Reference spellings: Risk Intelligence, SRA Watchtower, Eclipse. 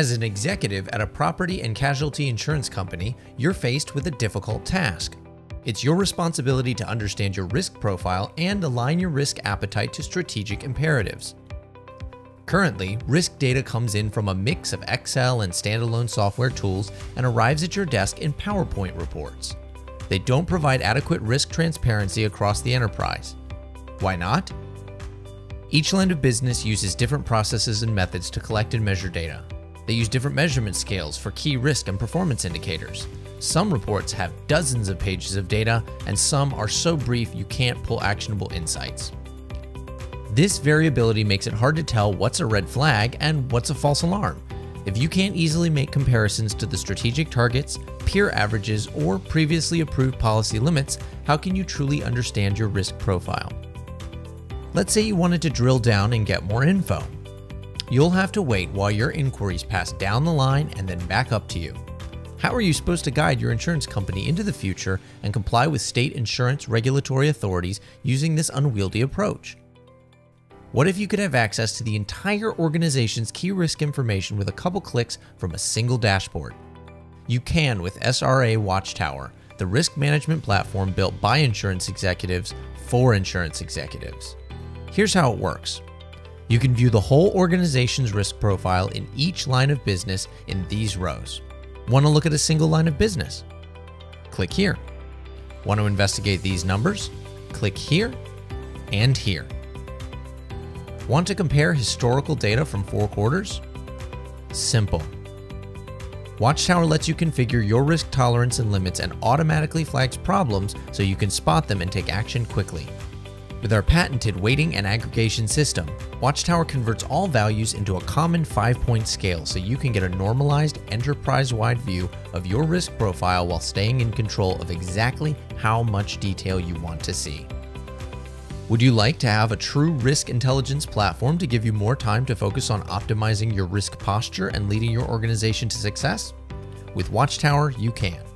As an executive at a property and casualty insurance company, you're faced with a difficult task. It's your responsibility to understand your risk profile and align your risk appetite to strategic imperatives. Currently, risk data comes in from a mix of Excel and standalone software tools and arrives at your desk in PowerPoint reports. They don't provide adequate risk transparency across the enterprise. Why not? Each line of business uses different processes and methods to collect and measure data. They use different measurement scales for key risk and performance indicators. Some reports have dozens of pages of data, and some are so brief you can't pull actionable insights. This variability makes it hard to tell what's a red flag and what's a false alarm. If you can't easily make comparisons to the strategic targets, peer averages, or previously approved policy limits, how can you truly understand your risk profile? Let's say you wanted to drill down and get more info. You'll have to wait while your inquiries pass down the line and then back up to you. How are you supposed to guide your insurance company into the future and comply with state insurance regulatory authorities using this unwieldy approach? What if you could have access to the entire organization's key risk information with a couple clicks from a single dashboard? You can with SRA Watchtower, the risk management platform built by insurance executives for insurance executives. Here's how it works. You can view the whole organization's risk profile in each line of business in these rows. Want to look at a single line of business? Click here. Want to investigate these numbers? Click here and here. Want to compare historical data from 4 quarters? Simple. Watchtower lets you configure your risk tolerance and limits and automatically flags problems so you can spot them and take action quickly. With our patented weighting and aggregation system, Watchtower converts all values into a common 5-point scale so you can get a normalized, enterprise-wide view of your risk profile while staying in control of exactly how much detail you want to see. Would you like to have a true risk intelligence platform to give you more time to focus on optimizing your risk posture and leading your organization to success? With Watchtower, you can.